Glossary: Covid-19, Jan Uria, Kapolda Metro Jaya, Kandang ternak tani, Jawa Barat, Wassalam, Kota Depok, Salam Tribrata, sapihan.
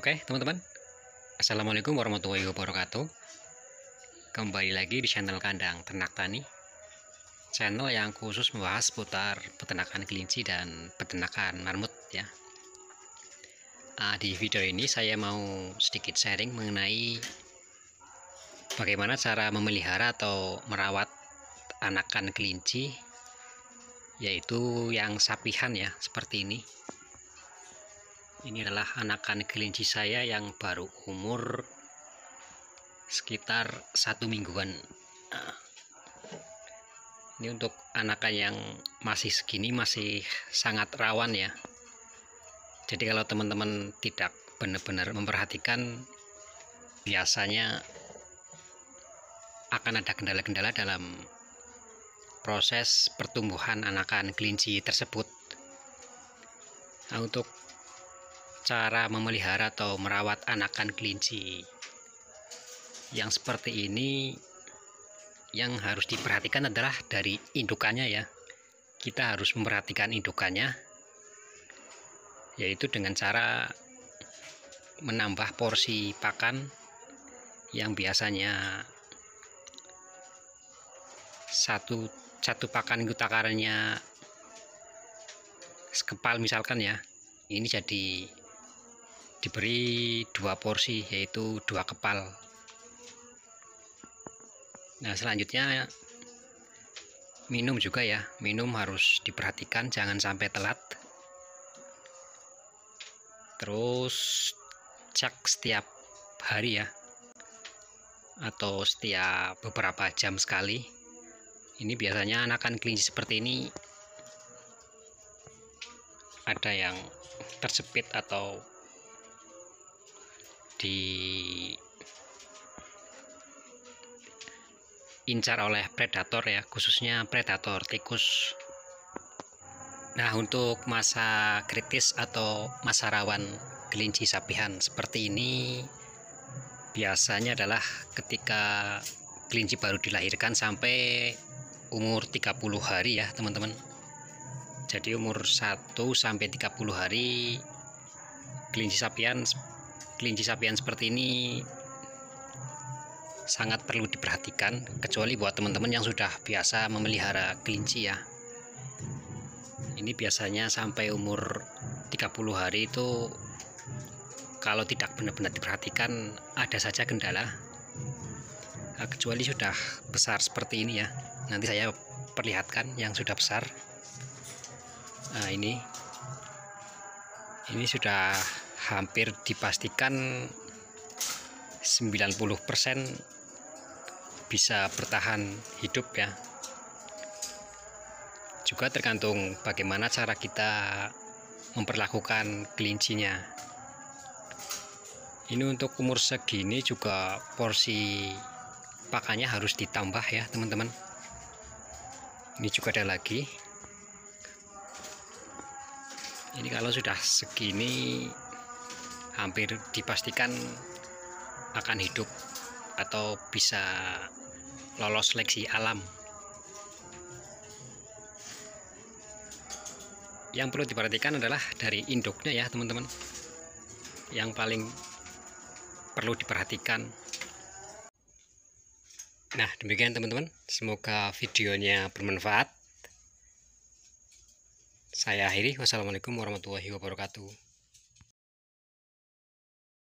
Oke teman-teman, Assalamualaikum warahmatullahi wabarakatuh. Kembali lagi di channel Kandang Ternak Tani, channel yang khusus membahas seputar peternakan kelinci dan peternakan marmut ya. Di video ini saya mau sedikit sharing mengenai bagaimana cara memelihara atau merawat anakan kelinci, yaitu yang sapihan ya, seperti ini. Ini adalah anakan kelinci saya yang baru umur sekitar 1 mingguan. Ini untuk anakan yang masih segini, masih sangat rawan ya. Jadi kalau teman-teman tidak benar-benar memperhatikan, biasanya akan ada kendala-kendala dalam proses pertumbuhan anakan kelinci tersebut. Nah, untuk cara memelihara atau merawat anakan kelinci yang seperti ini, yang harus diperhatikan adalah dari indukannya ya. Kita harus memperhatikan indukannya, yaitu dengan cara menambah porsi pakan yang biasanya satu pakan itu takarannya sekepal misalkan ya, ini jadi diberi 2 porsi, yaitu 2 kepal. Nah, selanjutnya minum juga ya. Minum harus diperhatikan, jangan sampai telat. Terus cek setiap hari ya, atau setiap beberapa jam sekali. Ini biasanya anakan kelinci seperti ini ada yang terjepit atau diincar oleh predator ya, khususnya predator tikus. Nah, untuk masa kritis atau masa rawan kelinci sapihan seperti ini biasanya adalah ketika kelinci baru dilahirkan sampai umur 30 hari ya teman-teman. Jadi umur 1 sampai 30 hari kelinci sapihan seperti ini sangat perlu diperhatikan, kecuali buat teman-teman yang sudah biasa memelihara kelinci ya. Ini biasanya sampai umur 30 hari itu kalau tidak benar-benar diperhatikan ada saja kendala. Nah, kecuali sudah besar seperti ini ya. Nanti saya perlihatkan yang sudah besar. Nah, ini sudah hampir dipastikan 90% bisa bertahan hidup ya. Juga tergantung bagaimana cara kita memperlakukan kelincinya. Ini untuk umur segini juga porsi pakannya harus ditambah ya teman-teman. Ini juga ada lagi. Ini kalau sudah segini hampir dipastikan akan hidup atau bisa lolos seleksi alam. Yang perlu diperhatikan adalah dari induknya ya teman-teman, yang paling perlu diperhatikan. Nah, demikian teman-teman, semoga videonya bermanfaat. Saya akhiri, wassalamualaikum warahmatullahi wabarakatuh.